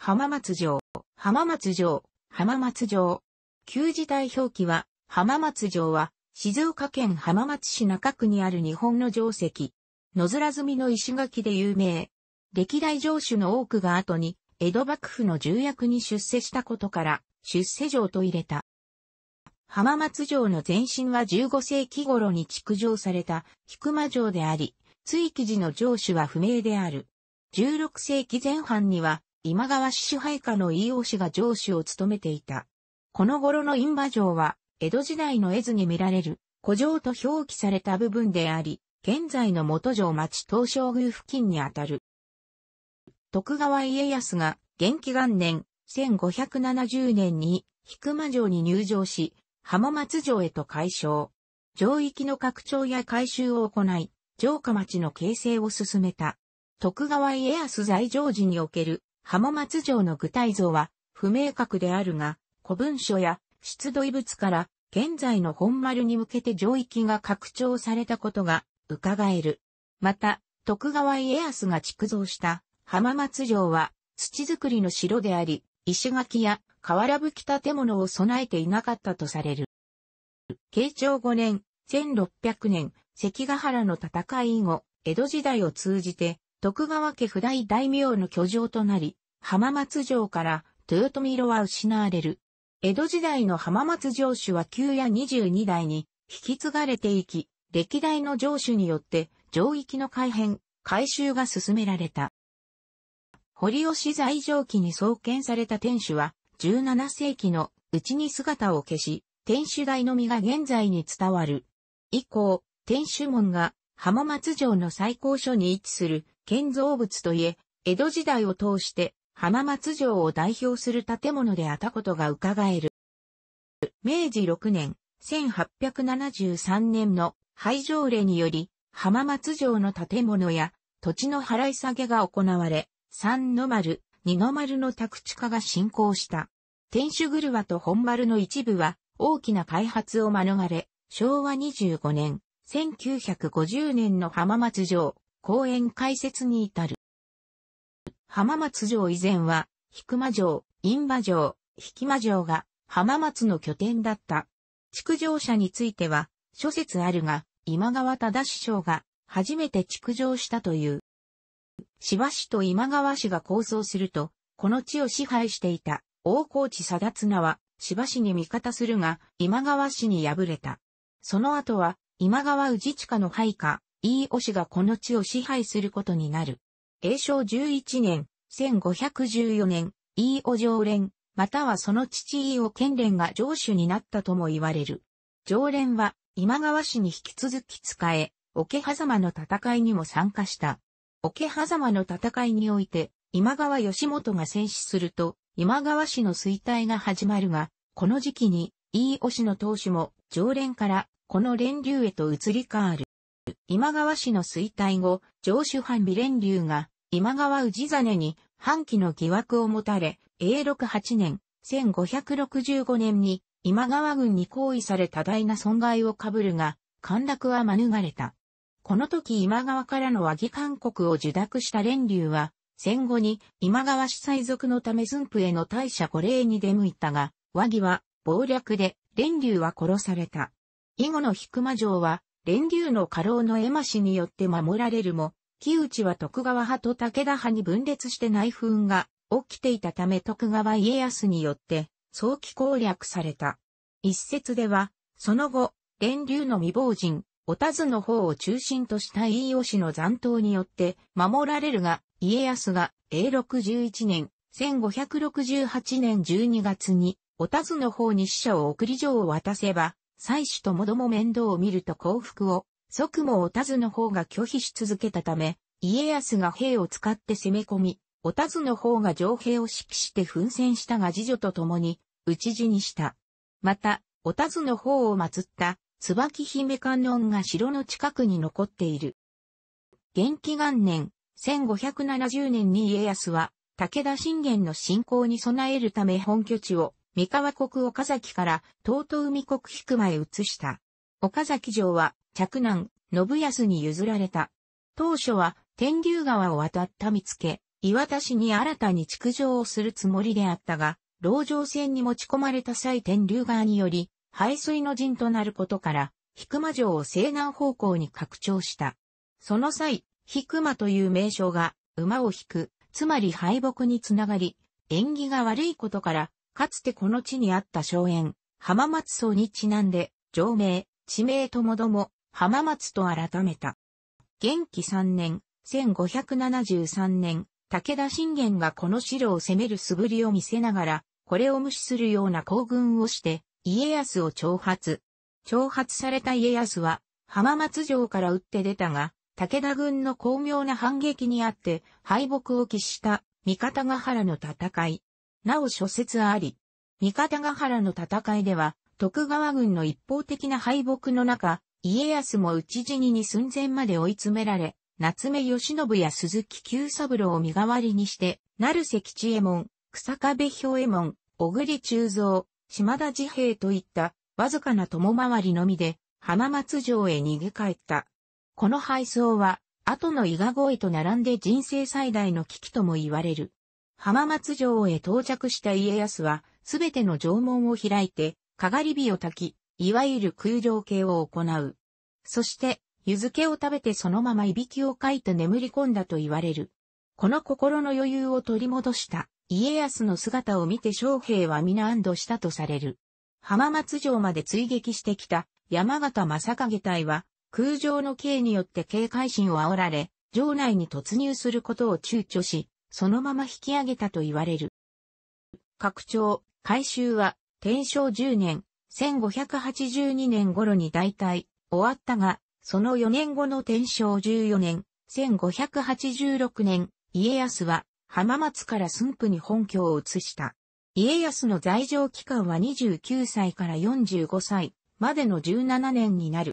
浜松城。旧字体表記は、浜松城は、静岡県浜松市中区にある日本の城跡。野面積みの石垣で有名。歴代城主の多くが後に、江戸幕府の重役に出世したことから、出世城と入れた。浜松城の前身は15世紀頃に築城された、引間城であり、築城時の城主は不明である。16世紀前半には、今川氏支配下の飯尾氏が城主を務めていた。この頃の引間城は、江戸時代の絵図に見られる、古城と表記された部分であり、現在の元城町東照宮付近にあたる。徳川家康が、元亀元年、1570年に、引間城に入城し、浜松城へと改称。城域の拡張や改修を行い、城下町の形成を進めた。徳川家康在城時における、浜松城の具体像は不明確であるが、古文書や出土遺物から現在の本丸に向けて城域が拡張されたことが伺える。また、徳川家康が築造した浜松城は土造りの城であり、石垣や瓦葺き建物を備えていなかったとされる。慶長5年、1600年、関ヶ原の戦い以後、江戸時代を通じて、徳川家譜代大名の居城となり、浜松城から豊臣色は失われる。江戸時代の浜松城主は9や22代に引き継がれていき、歴代の城主によって城域の改変、改修が進められた。堀吉在城記に創建された天守は17世紀のうちに姿を消し、天守台のみが現在に伝わる。以降、天守門が浜松城の最高所に位置する建造物といえ、江戸時代を通して浜松城を代表する建物であったことが伺える。明治6年、1873年の廃城令により、浜松城の建物や土地の払い下げが行われ、三の丸、二の丸の宅地化が進行した。天守郭と本丸の一部は大きな開発を免れ、昭和25年、1950年の浜松城。公園開設に至る。浜松城以前は、引間城、引馬城、引間城が浜松の拠点だった。築城者については、諸説あるが、今川忠商が初めて築城したという。紫波氏と今川氏が抗争すると、この地を支配していた大河内貞綱は紫波氏に味方するが、今川氏に敗れた。その後は、今川氏親の配下。飯尾氏がこの地を支配することになる。永正11年、1514年、飯尾城連、またはその父飯尾建連が城主になったとも言われる。城連は今川氏に引き続き仕え、桶狭間の戦いにも参加した。桶狭間の戦いにおいて、今川義元が戦死すると、今川氏の衰退が始まるが、この時期に飯尾氏の当主も城連からこの連流へと移り変わる。今川氏の衰退後、城主範備連流が今川氏真に反旗の疑惑を持たれ、永禄8年、1565年に今川軍に行為され多大な損害を被るが、陥落は免れた。この時今川からの和議勧告を受諾した連流は、戦後に今川氏再続のため駿府への大赦護令に出向いたが、和議は謀略で連流は殺された。以後の引間城は、連流の家老の江間氏によって守られるも、木内は徳川派と武田派に分裂して内紛が起きていたため徳川家康によって早期攻略された。一説では、その後、連流の未亡人、お田鶴の方を中心とした飯尾氏の残党によって守られるが、家康が永禄11年、1568年12月に、お田鶴の方に使者を送り状を渡せば、妻子ともども面倒を見ると降伏を、即もお田鶴の方が拒否し続けたため、家康が兵を使って攻め込み、お田鶴の方が城兵を指揮して奮戦したが次女と共に、討ち死にした。また、お田鶴の方を祀った、椿姫観音が城の近くに残っている。元亀元年、1570年に家康は、武田信玄の侵攻に備えるため本拠地を、三河国岡崎から遠江国引間へ移した。岡崎城は嫡男信康に譲られた。当初は天竜川を渡った見附、磐田市に新たに築城をするつもりであったが、籠城船に持ち込まれた際天竜川により、排水の陣となることから、引間城を西南方向に拡張した。その際、引間という名称が、馬を引く、つまり敗北につながり、縁起が悪いことから、かつてこの地にあった荘園、浜松荘にちなんで、城名、地名ともども、浜松と改めた。元亀3年、1573年、武田信玄がこの城を攻める素振りを見せながら、これを無視するような行軍をして、家康を挑発。挑発された家康は、浜松城から打って出たが、武田軍の巧妙な反撃にあって、敗北を喫した、三方ヶ原の戦い。なお諸説あり。三方ヶ原の戦いでは、徳川軍の一方的な敗北の中、家康も討ち死にに寸前まで追い詰められ、夏目吉信や鈴木久三郎を身代わりにして、成瀬吉右衛門、日下部兵衛門、小栗忠蔵、島田治平といった、わずかな友回りのみで、浜松城へ逃げ帰った。この敗走は、後の伊賀越えと並んで人生最大の危機とも言われる。浜松城へ到着した家康は、すべての城門を開いて、かがり火を焚き、いわゆる空城計を行う。そして、湯漬けを食べてそのままいびきをかいて眠り込んだと言われる。この心の余裕を取り戻した家康の姿を見て将兵は皆安堵したとされる。浜松城まで追撃してきた山形正景隊は空城の計によって警戒心を煽られ、城内に突入することを躊躇し、そのまま引き上げたと言われる。拡張、改修は天正10年、1582年頃に大体終わったが、その4年後の天正14年、1586年、家康は浜松から駿府に本拠を移した。家康の在城期間は29歳から45歳までの17年になる。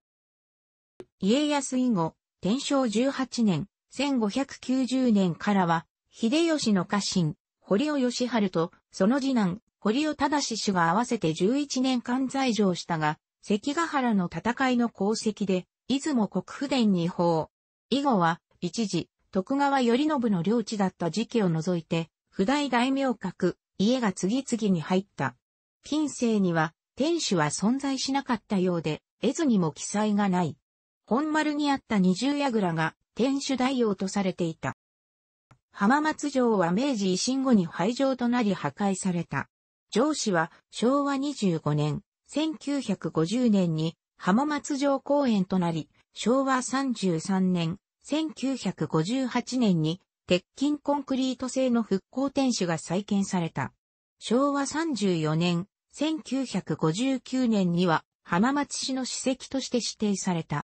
家康以後、天正18年、1590年からは、秀吉の家臣、堀尾吉晴と、その次男、堀尾忠氏が合わせて11年間在城したが、関ヶ原の戦いの功績で、出雲国府伝に報。以後は、一時、徳川頼信の領地だった時期を除いて、譜代大名格、家が次々に入った。近世には、天守は存在しなかったようで、絵図にも記載がない。本丸にあった二重櫓が、天守代用とされていた。浜松城は明治維新後に廃城となり破壊された。城址は、昭和25年、1950年に、浜松城公園となり、昭和33年、1958年に、鉄筋コンクリート製の復興天守が再建された。昭和34年、1959年には、浜松市の史跡として指定された。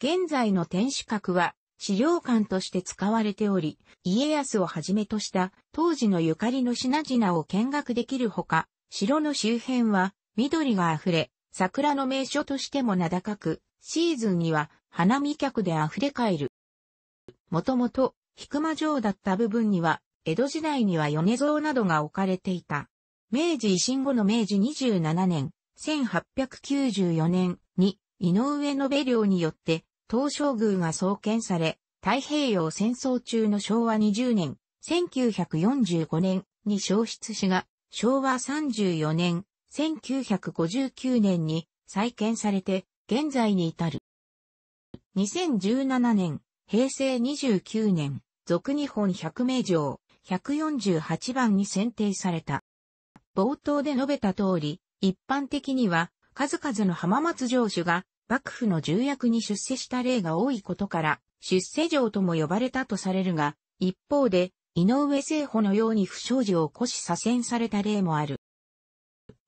現在の天守閣は、資料館として使われており、家康をはじめとした、当時のゆかりの品々を見学できるほか、城の周辺は、緑が溢れ、桜の名所としても名高く、シーズンには花見客で溢れかえる。もともと、引間城だった部分には、江戸時代には米蔵などが置かれていた。明治維新後の明治27年、1894年に、井上延亮によって、東照宮が創建され、太平洋戦争中の昭和20年、1945年に焼失しが、昭和34年、1959年に再建されて現在に至る。2017年、平成29年、続日本百名城148番に選定された。冒頭で述べた通り、一般的には数々の浜松城主が幕府の重役に出世した例が多いことから、出世城とも呼ばれたとされるが、一方で、井上政保のように不祥事を起こし左遷された例もある。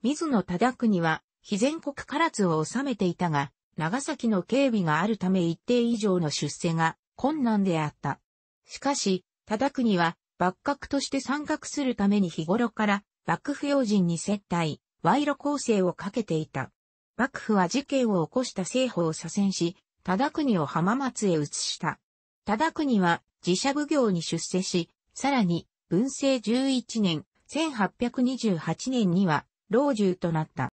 水野忠邦は、肥前国唐津を治めていたが、長崎の警備があるため一定以上の出世が困難であった。しかし、忠邦は、幕閣として参画するために日頃から、幕府要人に接待、賄賂攻勢をかけていた。幕府は事件を起こした政保を左遷し、忠邦を浜松へ移した。忠邦は、自社奉行に出世し、さらに、文政11年、1828年には、老中となった。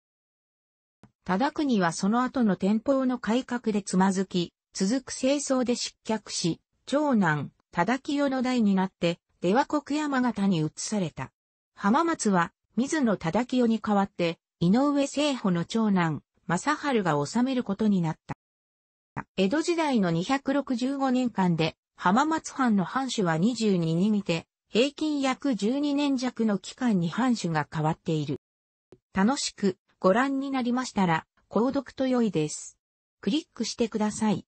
忠邦はその後の天保の改革でつまずき、続く政争で失脚し、長男、忠清の代になって、出羽国山形に移された。浜松は、水野忠清に代わって、井上政保の長男、正春が治めることになった。江戸時代の265年間で、浜松藩の藩主は22人いて、平均約12年弱の期間に藩主が変わっている。楽しくご覧になりましたら、購読と良いです。クリックしてください。